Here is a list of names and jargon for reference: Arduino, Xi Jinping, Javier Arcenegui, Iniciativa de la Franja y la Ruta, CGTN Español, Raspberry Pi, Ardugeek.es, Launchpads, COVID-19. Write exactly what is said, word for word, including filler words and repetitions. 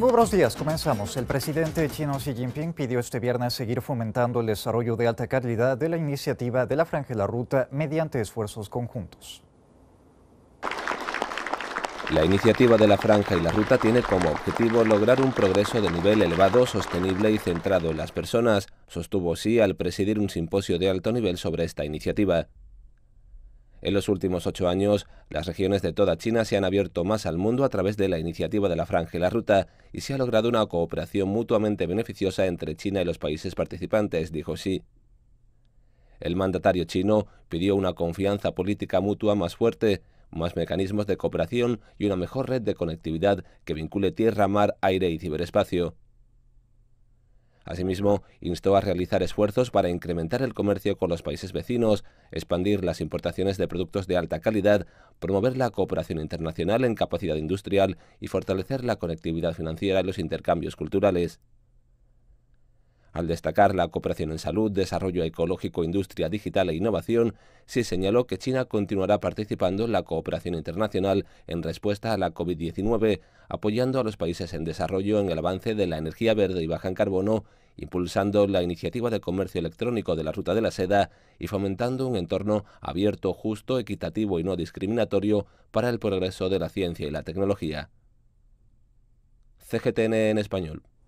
Muy buenos días, comenzamos. El presidente chino Xi Jinping pidió este viernes seguir fomentando el desarrollo de alta calidad de la Iniciativa de la Franja y la Ruta mediante esfuerzos conjuntos. La Iniciativa de la Franja y la Ruta tiene como objetivo lograr un progreso de nivel elevado, sostenible y centrado en las personas, sostuvo Xi al presidir un simposio de alto nivel sobre esta iniciativa. En los últimos ocho años, las regiones de toda China se han abierto más al mundo a través de la Iniciativa de la Franja y la Ruta y se ha logrado una cooperación mutuamente beneficiosa entre China y los países participantes, dijo Xi. El mandatario chino pidió una confianza política mutua más fuerte, más mecanismos de cooperación y una mejor red de conectividad que vincule tierra, mar, aire y ciberespacio. Asimismo, instó a realizar esfuerzos para incrementar el comercio con los países vecinos, expandir las importaciones de productos de alta calidad, promover la cooperación internacional en capacidad industrial y fortalecer la conectividad financiera y los intercambios culturales. Al destacar la cooperación en salud, desarrollo ecológico, industria digital e innovación, Xi señaló que China continuará participando en la cooperación internacional en respuesta a la COVID diecinueve, apoyando a los países en desarrollo en el avance de la energía verde y baja en carbono, impulsando la iniciativa de comercio electrónico de la Ruta de la Seda y fomentando un entorno abierto, justo, equitativo y no discriminatorio para el progreso de la ciencia y la tecnología. C G T N en español.